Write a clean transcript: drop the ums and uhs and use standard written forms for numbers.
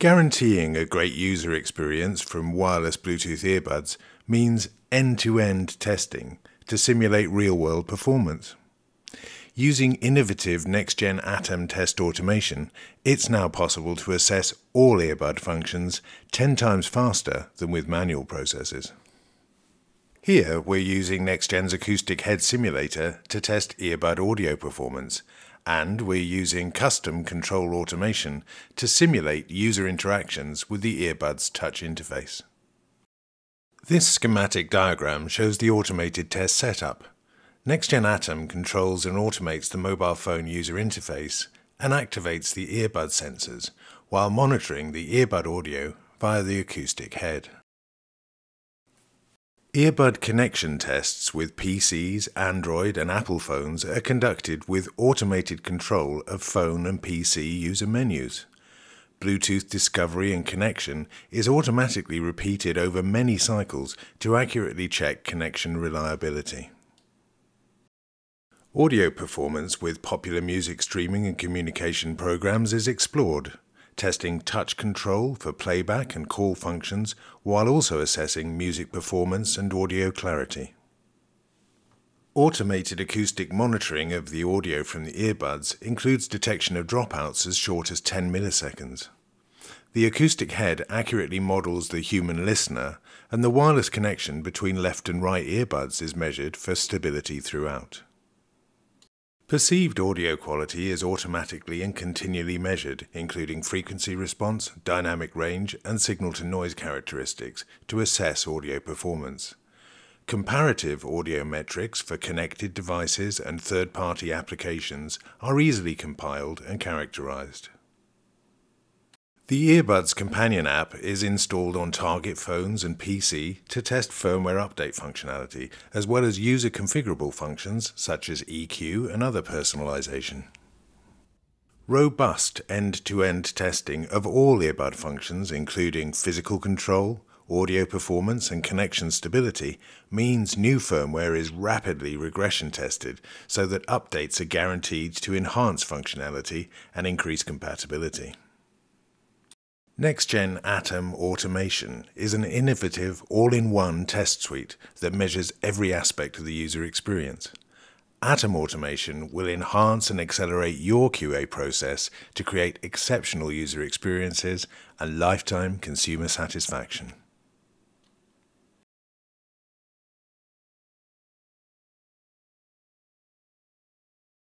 Guaranteeing a great user experience from wireless Bluetooth earbuds means end-to-end testing to simulate real-world performance. Using innovative NextGen Atom test automation, it's now possible to assess all earbud functions 10 times faster than with manual processes. Here we're using NextGen's Acoustic Head Simulator to test earbud audio performance, and we're using custom control automation to simulate user interactions with the earbud's touch interface. This schematic diagram shows the automated test setup. NextGen Atom controls and automates the mobile phone user interface and activates the earbud sensors while monitoring the earbud audio via the acoustic head. Earbud connection tests with PCs, Android and Apple phones are conducted with automated control of phone and PC user menus. Bluetooth discovery and connection is automatically repeated over many cycles to accurately check connection reliability. Audio performance with popular music streaming and communication programs is explored, testing touch control for playback and call functions while also assessing music performance and audio clarity. Automated acoustic monitoring of the audio from the earbuds includes detection of dropouts as short as 10 milliseconds. The acoustic head accurately models the human listener, and the wireless connection between left and right earbuds is measured for stability throughout. Perceived audio quality is automatically and continually measured, including frequency response, dynamic range, and signal-to-noise characteristics to assess audio performance. Comparative audio metrics for connected devices and third-party applications are easily compiled and characterized. The earbuds companion app is installed on target phones and PC to test firmware update functionality, as well as user-configurable functions such as EQ and other personalization. Robust end-to-end testing of all earbud functions, including physical control, audio performance and connection stability, means new firmware is rapidly regression tested so that updates are guaranteed to enhance functionality and increase compatibility. NextGen Atom Automation is an innovative all-in-one test suite that measures every aspect of the user experience. Atom Automation will enhance and accelerate your QA process to create exceptional user experiences and lifetime consumer satisfaction.